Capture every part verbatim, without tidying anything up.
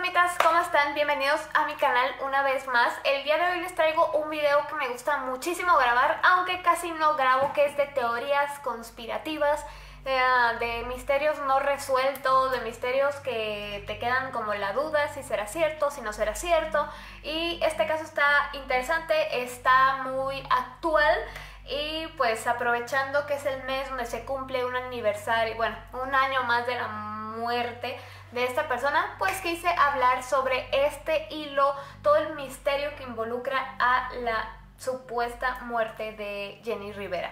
fantasmitas, ¿cómo están? Bienvenidos a mi canal una vez más. El día de hoy les traigo un video que me gusta muchísimo grabar, aunque casi no grabo, que es de teorías conspirativas, eh, de misterios no resueltos, de misterios que te quedan como la duda, si será cierto, si no será cierto. Y este caso está interesante, está muy actual. Y pues aprovechando que es el mes donde se cumple un aniversario, bueno, un año más de la muerte de esta persona, pues quise hablar sobre este hilo, todo el misterio que involucra a la supuesta muerte de Jenni Rivera.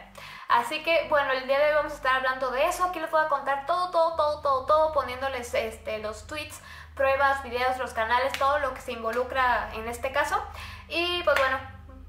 Así que bueno, el día de hoy vamos a estar hablando de eso. Aquí les voy a contar todo, todo, todo, todo, todo, poniéndoles este, los tweets, pruebas, videos, los canales, todo lo que se involucra en este caso. Y pues bueno,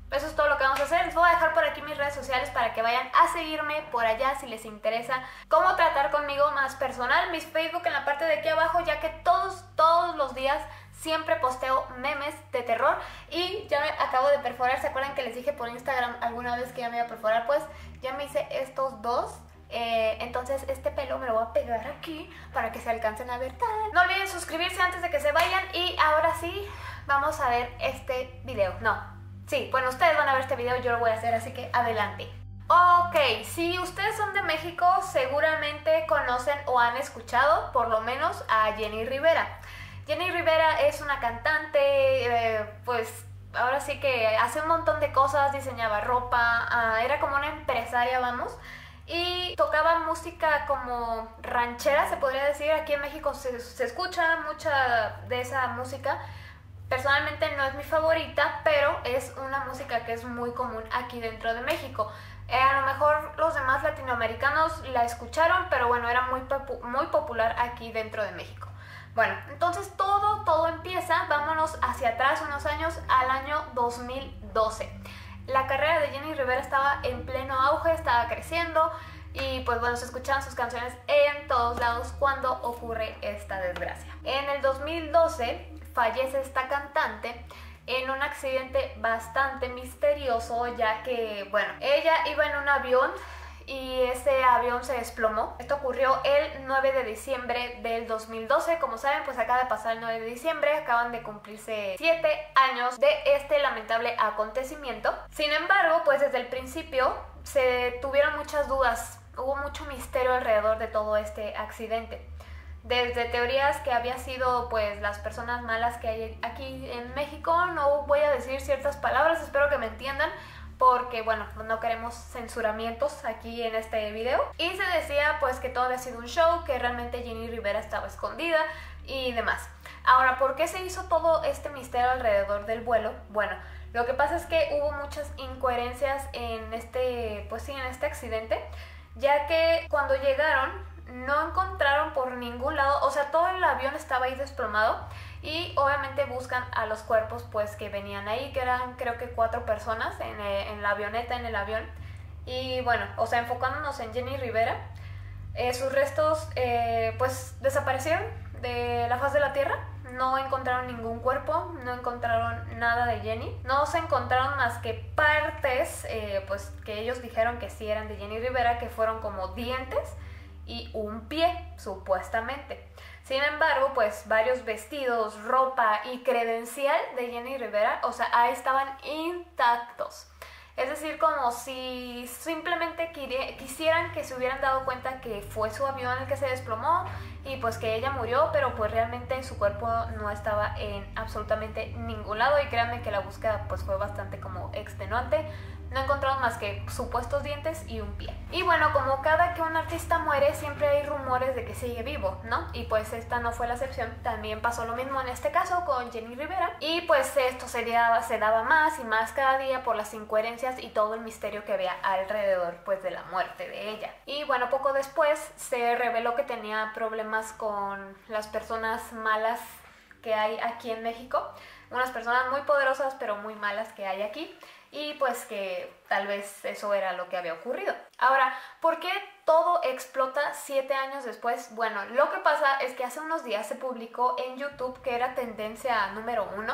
eso es todo lo que vamos a hacer. Les voy a dejar por aquí mis redes sociales para que vayan a seguirme por allá si les interesa cómo tratar conmigo más personal. Mis Facebook en la parte de aquí abajo, ya que todos, todos los días siempre posteo memes de terror. Y ya me acabo de perforar. ¿Se acuerdan que les dije por Instagram alguna vez que ya me iba a perforar? Pues ya me hice estos dos. Eh, entonces este pelo me lo voy a pegar aquí para que se alcancen a ver. No olviden suscribirse antes de que se vayan. Y ahora sí, vamos a ver este video. No. Sí, bueno, ustedes van a ver este video, yo lo voy a hacer, así que adelante. Ok, si ustedes son de México, seguramente conocen o han escuchado, por lo menos, a Jenni Rivera. Jenni Rivera es una cantante, eh, pues, ahora sí que hace un montón de cosas, diseñaba ropa, eh, era como una empresaria, vamos, y tocaba música como ranchera, se podría decir. Aquí en México se, se escucha mucha de esa música. Personalmente no es mi favorita, pero es una música que es muy común aquí dentro de México. Eh, a lo mejor los demás latinoamericanos la escucharon, pero bueno, era muy, popu- muy popular aquí dentro de México. Bueno, entonces todo, todo empieza, vámonos hacia atrás unos años, al año dos mil doce. La carrera de Jenni Rivera estaba en pleno auge, estaba creciendo y pues bueno, se escuchaban sus canciones en todos lados cuando ocurre esta desgracia. En el dos mil doce... fallece esta cantante en un accidente bastante misterioso, ya que, bueno, ella iba en un avión y ese avión se desplomó. Esto ocurrió el nueve de diciembre del dos mil doce. Como saben, pues acaba de pasar el nueve de diciembre, acaban de cumplirse siete años de este lamentable acontecimiento. Sin embargo, pues desde el principio se tuvieron muchas dudas, hubo mucho misterio alrededor de todo este accidente. Desde teorías que había sido pues las personas malas que hay aquí en México, no voy a decir ciertas palabras, espero que me entiendan, porque bueno, no queremos censuramientos aquí en este video. Y se decía pues que todo había sido un show, que realmente Jenni Rivera estaba escondida y demás. Ahora, ¿por qué se hizo todo este misterio alrededor del vuelo? Bueno, lo que pasa es que hubo muchas incoherencias en este, pues sí, en este accidente, ya que cuando llegaron no encontraron por ningún lado, o sea, todo el avión estaba ahí desplomado y obviamente buscan a los cuerpos pues que venían ahí, que eran creo que cuatro personas en, en la avioneta, en el avión. Y bueno, o sea, enfocándonos en Jenni Rivera, eh, sus restos eh, pues desaparecieron de la faz de la tierra. No encontraron ningún cuerpo, no encontraron nada de Jenni. No se encontraron más que partes, eh, pues que ellos dijeron que sí eran de Jenni Rivera, que fueron como dientes y un pie, supuestamente. Sin embargo, pues varios vestidos, ropa y credencial de Jenni Rivera, o sea, ahí estaban intactos. Es decir, como si simplemente quisieran que se hubieran dado cuenta que fue su avión el que se desplomó y pues que ella murió, pero pues realmente su cuerpo no estaba en absolutamente ningún lado. Y créanme que la búsqueda pues fue bastante como extenuante. No encontraron más que supuestos dientes y un pie. Y bueno, como cada que un artista muere, siempre hay rumores de que sigue vivo, ¿no? Y pues esta no fue la excepción. También pasó lo mismo en este caso con Jenni Rivera. Y pues esto se daba, se daba más y más cada día por las incoherencias y todo el misterio que había alrededor pues de la muerte de ella. Y bueno, poco después se reveló que tenía problemas con las personas malas que hay aquí en México. Unas personas muy poderosas pero muy malas que hay aquí. Y pues que tal vez eso era lo que había ocurrido. Ahora, ¿por qué todo explota siete años después? Bueno, lo que pasa es que hace unos días se publicó en YouTube, que era tendencia número uno,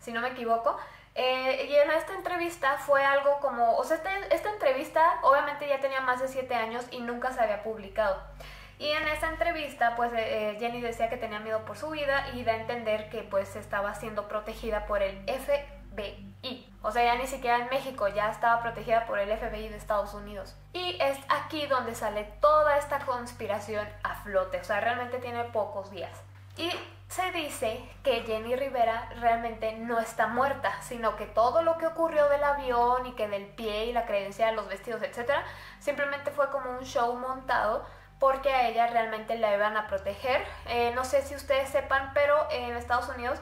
si no me equivoco. Eh, y en esta entrevista fue algo como... O sea, esta, esta entrevista obviamente ya tenía más de siete años y nunca se había publicado. Y en esa entrevista, pues eh, Jenni decía que tenía miedo por su vida y da a entender que pues estaba siendo protegida por el F B I. O sea, ya ni siquiera en México, ya estaba protegida por el F B I de Estados Unidos. Y es aquí donde sale toda esta conspiración a flote. O sea, realmente tiene pocos días. Y se dice que Jenni Rivera realmente no está muerta, sino que todo lo que ocurrió del avión y que del pie y la creencia de los vestidos, etcétera, simplemente fue como un show montado porque a ella realmente la iban a proteger. Eh, no sé si ustedes sepan, pero en Estados Unidos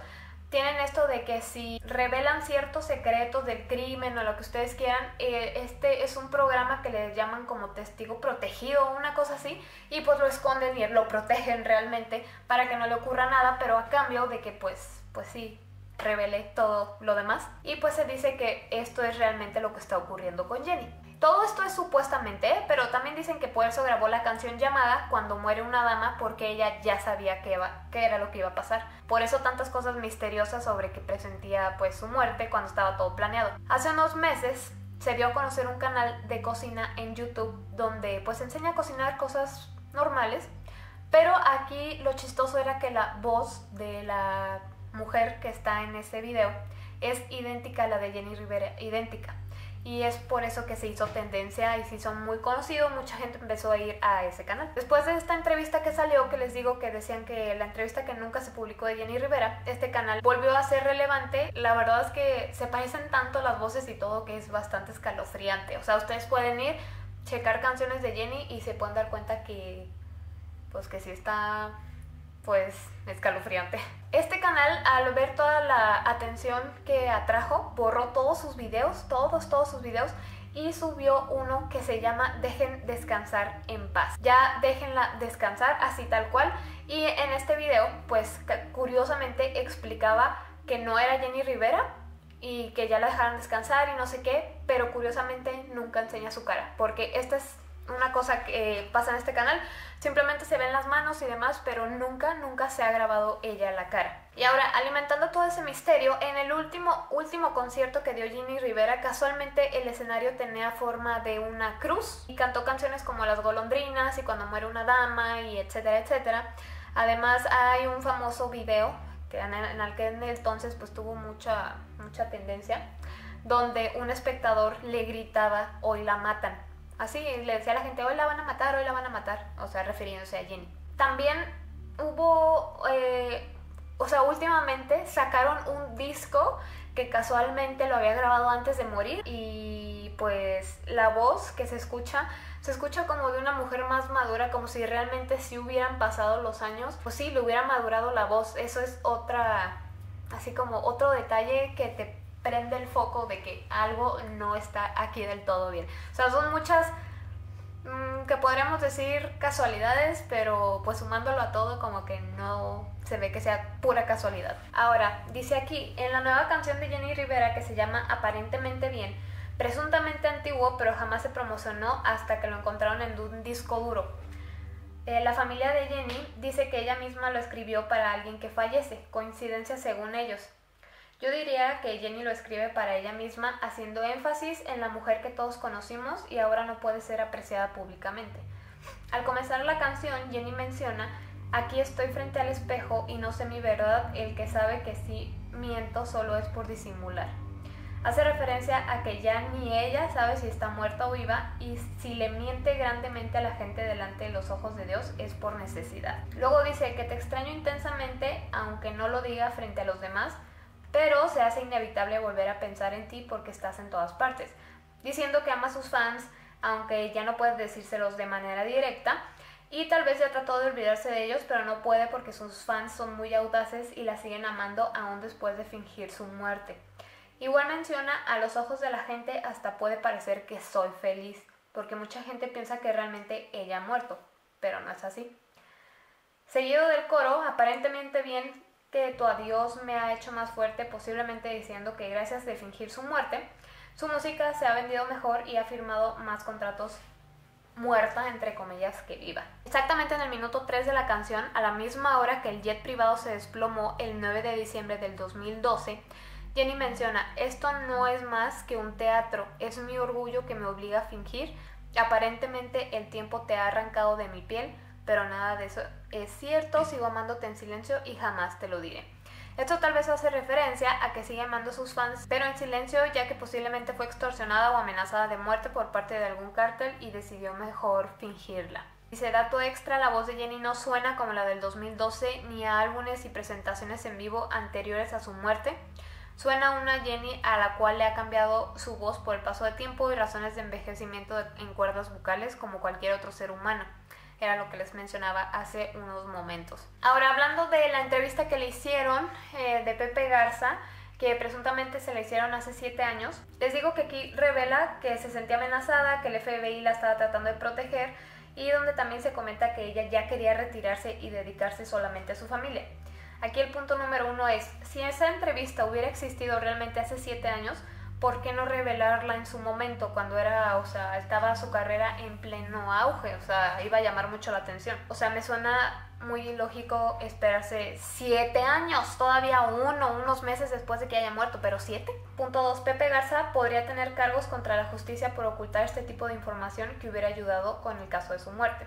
tienen esto de que si revelan ciertos secretos del crimen o lo que ustedes quieran, eh, este es un programa que le llaman como testigo protegido o una cosa así, y pues lo esconden y lo protegen realmente para que no le ocurra nada, pero a cambio de que pues, pues sí, revele todo lo demás. Y pues se dice que esto es realmente lo que está ocurriendo con Jenni. Todo esto es supuestamente, ¿eh? Pero también dicen que por eso grabó la canción llamada Cuando muere una dama, porque ella ya sabía que, iba, que era lo que iba a pasar. Por eso tantas cosas misteriosas sobre que presentía pues su muerte cuando estaba todo planeado. Hace unos meses se dio a conocer un canal de cocina en YouTube donde pues enseña a cocinar cosas normales, pero aquí lo chistoso era que la voz de la mujer que está en ese video es idéntica a la de Jenni Rivera, idéntica. Y es por eso que se hizo tendencia y se hizo muy conocido, mucha gente empezó a ir a ese canal. Después de esta entrevista que salió, que les digo que decían que la entrevista que nunca se publicó de Jenni Rivera, este canal volvió a ser relevante. La verdad es que se parecen tanto las voces y todo que es bastante escalofriante. O sea, ustedes pueden ir, checar canciones de Jenni y se pueden dar cuenta que, pues que sí está, pues, escalofriante. Este canal, al ver toda la atención que atrajo, borró todos sus videos, todos, todos sus videos, y subió uno que se llama Dejen descansar en paz. Ya déjenla descansar, así tal cual. Y en este video, pues, curiosamente explicaba que no era Jenni Rivera y que ya la dejaron descansar y no sé qué, pero curiosamente nunca enseña su cara, porque esta es una cosa que pasa en este canal, simplemente se ven las manos y demás, pero nunca, nunca se ha grabado ella la cara. Y ahora, alimentando todo ese misterio, en el último, último concierto que dio Jenni Rivera, casualmente el escenario tenía forma de una cruz y cantó canciones como Las Golondrinas y Cuando muere una dama y etcétera, etcétera. Además, hay un famoso video que en el que en el entonces pues tuvo mucha, mucha tendencia, donde un espectador le gritaba "Hoy la matan". Así le decía a la gente, hoy la van a matar, hoy la van a matar, o sea, refiriéndose a Jenni. También hubo, eh, o sea, últimamente sacaron un disco que casualmente lo había grabado antes de morir y pues la voz que se escucha, se escucha como de una mujer más madura, como si realmente sí hubieran pasado los años, pues sí, le hubiera madurado la voz. Eso es otra, así como otro detalle que te prende el foco de que algo no está aquí del todo bien. O sea, son muchas mmm, que podríamos decir casualidades, pero pues sumándolo a todo como que no se ve que sea pura casualidad. Ahora, dice aquí, en la nueva canción de Jenni Rivera que se llama Aparentemente Bien, presuntamente antiguo pero jamás se promocionó hasta que lo encontraron en un disco duro. Eh, la familia de Jenni dice que ella misma lo escribió para alguien que fallece, coincidencia según ellos. Yo diría que Jenni lo escribe para ella misma, haciendo énfasis en la mujer que todos conocimos y ahora no puede ser apreciada públicamente. Al comenzar la canción, Jenni menciona, aquí estoy frente al espejo y no sé mi verdad, el que sabe que sí miento solo es por disimular. Hace referencia a que ya ni ella sabe si está muerta o viva, y si le miente grandemente a la gente delante de los ojos de Dios es por necesidad. Luego dice que te extraño intensamente, aunque no lo diga frente a los demás, pero se hace inevitable volver a pensar en ti porque estás en todas partes, diciendo que ama a sus fans, aunque ya no puedes decírselos de manera directa, y tal vez ya trató de olvidarse de ellos, pero no puede porque sus fans son muy audaces y la siguen amando aún después de fingir su muerte. Igual menciona, a los ojos de la gente hasta puede parecer que soy feliz, porque mucha gente piensa que realmente ella ha muerto, pero no es así. Seguido del coro, aparentemente bien, que tu adiós me ha hecho más fuerte, posiblemente diciendo que gracias de fingir su muerte, su música se ha vendido mejor y ha firmado más contratos muerta, entre comillas, que viva. Exactamente en el minuto tres de la canción, a la misma hora que el jet privado se desplomó el nueve de diciembre del dos mil doce, Jenni menciona, esto no es más que un teatro, es mi orgullo que me obliga a fingir, aparentemente el tiempo te ha arrancado de mi piel, pero nada de eso es cierto, sigo amándote en silencio y jamás te lo diré. Esto tal vez hace referencia a que sigue amando a sus fans, pero en silencio, ya que posiblemente fue extorsionada o amenazada de muerte por parte de algún cártel y decidió mejor fingirla. Dice, dato extra, la voz de Jenni no suena como la del dos mil doce ni a álbumes y presentaciones en vivo anteriores a su muerte. Suena una Jenni a la cual le ha cambiado su voz por el paso de tiempo y razones de envejecimiento en cuerdas vocales como cualquier otro ser humano. Era lo que les mencionaba hace unos momentos. Ahora, hablando de la entrevista que le hicieron eh, de Pepe Garza, que presuntamente se la hicieron hace siete años, les digo que aquí revela que se sentía amenazada, que el F B I la estaba tratando de proteger, y donde también se comenta que ella ya quería retirarse y dedicarse solamente a su familia. Aquí el punto número uno es, si esa entrevista hubiera existido realmente hace siete años, ¿por qué no revelarla en su momento cuando era, o sea, estaba su carrera en pleno auge? O sea, iba a llamar mucho la atención. O sea, me suena muy ilógico esperarse siete años, todavía uno, unos meses después de que haya muerto, pero siete. Punto dos, Pepe Garza podría tener cargos contra la justicia por ocultar este tipo de información que hubiera ayudado con el caso de su muerte.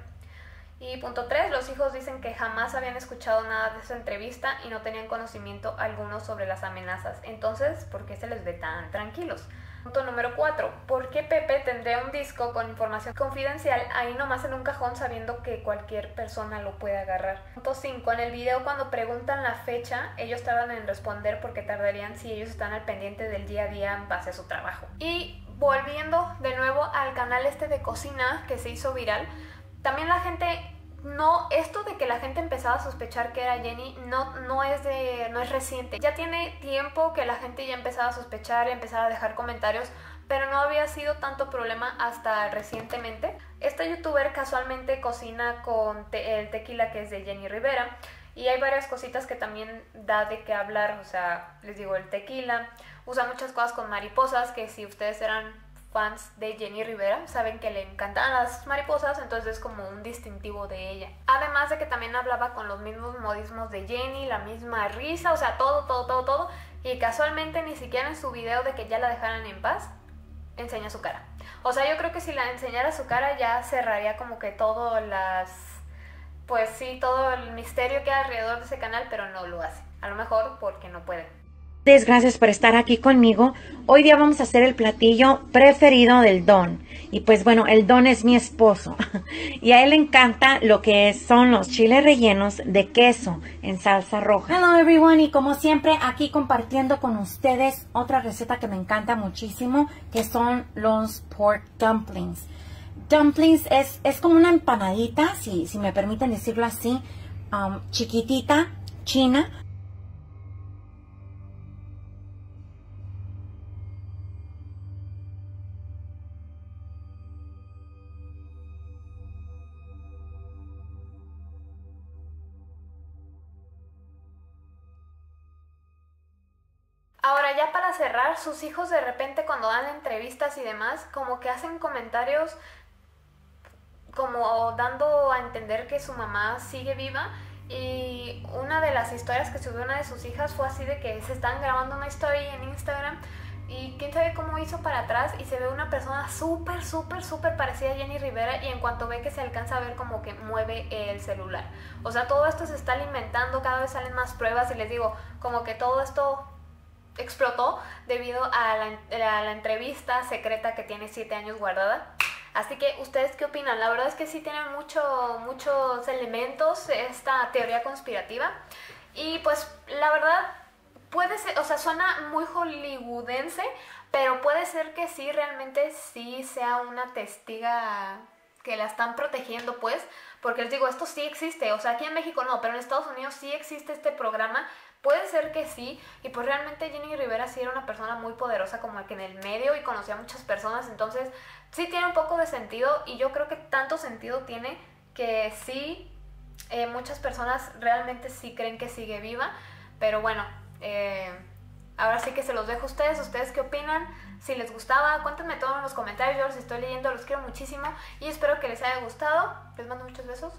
Y punto tres, los hijos dicen que jamás habían escuchado nada de esa entrevista y no tenían conocimiento alguno sobre las amenazas. Entonces, ¿por qué se les ve tan tranquilos? Punto número cuatro, ¿por qué Pepe tendría un disco con información confidencial ahí nomás en un cajón sabiendo que cualquier persona lo puede agarrar? Punto cinco, en el video cuando preguntan la fecha, ellos tardan en responder porque tardarían si ellos están al pendiente del día a día en base a su trabajo. Y volviendo de nuevo al canal este de cocina que se hizo viral, también la gente... No, esto de que la gente empezaba a sospechar que era Jenni no, no, es de, no es reciente. Ya tiene tiempo que la gente ya empezaba a sospechar, empezaba a dejar comentarios, pero no había sido tanto problema hasta recientemente. Esta youtuber casualmente cocina con te, el tequila que es de Jenni Rivera, y hay varias cositas que también da de qué hablar. O sea, les digo, el tequila, usa muchas cosas con mariposas, que si ustedes eran fans de Jenni Rivera saben que le encantaban las mariposas, entonces es como un distintivo de ella. Además de que también hablaba con los mismos modismos de Jenni, la misma risa, o sea, todo, todo, todo, todo. Y casualmente ni siquiera en su video de que ya la dejaran en paz, enseña su cara. O sea, yo creo que si la enseñara su cara ya cerraría como que todo las... Pues sí, todo el misterio que hay alrededor de ese canal, pero no lo hace. A lo mejor porque no puede. Gracias por estar aquí conmigo. Hoy día vamos a hacer el platillo preferido del Don. Y pues bueno, el Don es mi esposo. Y a él le encanta lo que son los chiles rellenos de queso en salsa roja. Hello everyone, y como siempre aquí compartiendo con ustedes otra receta que me encanta muchísimo, que son los pork dumplings. Dumplings es, es como una empanadita, si, si me permiten decirlo así, um, chiquitita, china. Ahora ya para cerrar, sus hijos de repente cuando dan entrevistas y demás, como que hacen comentarios como dando a entender que su mamá sigue viva, y una de las historias que subió una de sus hijas fue así de que se están grabando una historia en Instagram y quién sabe cómo hizo para atrás y se ve una persona súper, súper, súper parecida a Jenni Rivera, y en cuanto ve que se alcanza a ver como que mueve el celular. O sea, todo esto se está alimentando, cada vez salen más pruebas, y les digo, como que todo esto... explotó debido a la, a la entrevista secreta que tiene siete años guardada. Así que, ¿ustedes qué opinan? La verdad es que sí tienen mucho, muchos elementos esta teoría conspirativa. Y pues, la verdad, puede ser, o sea, suena muy hollywoodense, pero puede ser que sí, realmente sí sea una testiga que la están protegiendo, pues. Porque les digo, esto sí existe. O sea, aquí en México no, pero en Estados Unidos sí existe este programa. Puede ser que sí, y pues realmente Jenni Rivera sí era una persona muy poderosa como que en el medio y conocía a muchas personas, entonces sí tiene un poco de sentido, y yo creo que tanto sentido tiene que sí, eh, muchas personas realmente sí creen que sigue viva, pero bueno, eh, ahora sí que se los dejo a ustedes, ¿ustedes qué opinan? Si les gustaba, cuéntenme todo en los comentarios, yo los estoy leyendo, los quiero muchísimo y espero que les haya gustado, les mando muchos besos.